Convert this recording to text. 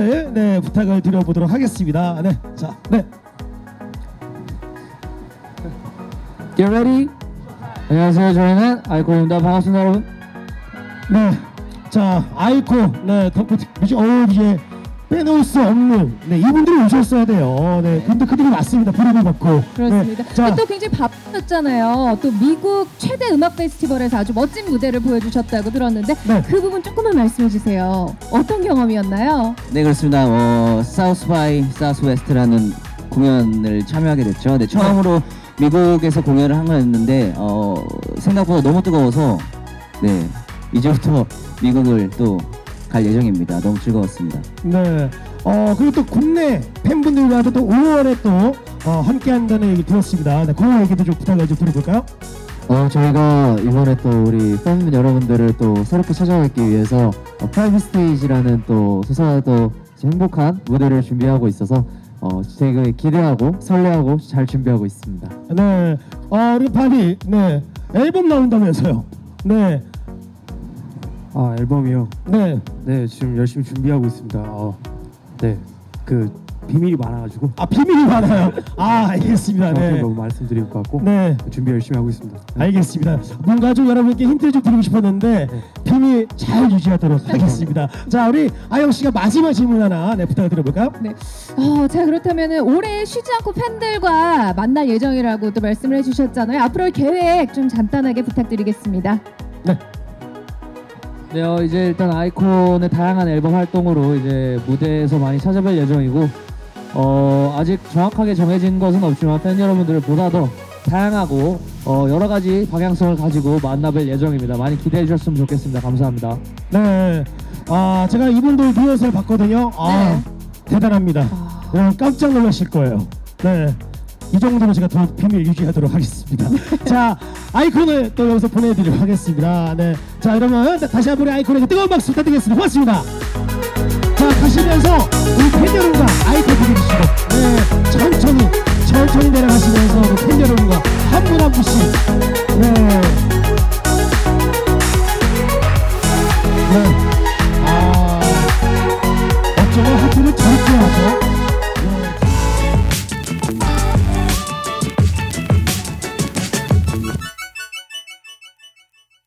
인사를 네, 부탁을 드려보도록 하겠습니다. 네, 자, 네. You ready? 안녕하세요. 저희는 아이콘입니다. 반갑습니다, 여러분. 네, 자, 아이콘, 네, 덕분에 뮤직 어워드에 빼놓을 수 없는 네, 이분들이 오셨어야 돼요. 네, 근데 그들이 맞습니다. 부름을 받고. 그렇습니다. 네, 자, 또 굉장히 바쁘셨잖아요. 또 미국 최대 음악 페스티벌에서 아주 멋진 무대를 보여주셨다고 들었는데 네. 그 부분 조금만 말씀해주세요. 어떤 경험이었나요? 네, 그렇습니다. 사우스 바이 사우스 웨스트라는 공연을 참여하게 됐죠. 네, 처음으로 미국에서 공연을 한 거였는데 생각보다 너무 뜨거워서 네, 이제부터 미국을 또 갈 예정입니다. 너무 즐거웠습니다. 네. 그리고 또 국내 팬분들과도 또 5월에 또 함께한다는 얘기 들었습니다. 네, 그런 얘기도 좀 부탁을 좀 드려볼까요? 저희가 이번에 또 우리 팬분 여러분들을 또 새롭게 찾아뵙기 위해서 프라이빗 스테이지라는 또 소소하고 행복한 무대를 준비하고 있어서 되게 기대하고 설레하고 잘 준비하고 있습니다. 네. 우리 바비 네 앨범 나온다면서요? 네. 아 앨범이요? 네. 네 지금 열심히 준비하고 있습니다. 네 그 비밀이 많아가지고. 아 비밀이 많아요? 아 알겠습니다. 네. 너무 말씀드릴 것 같고. 네. 준비 열심히 하고 있습니다. 알겠습니다. 뭔가 좀 여러분께 힌트를 좀 드리고 싶었는데 네. 비밀 잘 유지하도록 하겠습니다. 자 우리 아영 씨가 마지막 질문 하나 네, 부탁드려볼까요? 네. 자 그렇다면은 올해 쉬지 않고 팬들과 만날 예정이라고 또 말씀을 해주셨잖아요. 앞으로의 계획 좀 간단하게 부탁드리겠습니다. 네. 네, 이제 일단 아이콘의 다양한 앨범 활동으로 이제 무대에서 많이 찾아뵐 예정이고 아직 정확하게 정해진 것은 없지만 팬 여러분들을 보다 더 다양하고 여러 가지 방향성을 가지고 만나뵐 예정입니다. 많이 기대해 주셨으면 좋겠습니다. 감사합니다. 네, 제가 이분들 리허설 봤거든요. 아, 네. 대단합니다. 깜짝 놀라실 거예요. 네. 이 정도로 제가 더 비밀 유지하도록 하겠습니다. 자, 아이콘을 또 여기서 보내드리도록 하겠습니다. 네, 자 여러분 다시 한번 아이콘에게 뜨거운 박수 부탁드리겠습니다. 고맙습니다. 자 가시면서 우리 팬 여러분과 아이콘 부르시고 네, 천천히 천천히 내려가시면서 우리 팬 여러분과 한 분 한 분씩 네.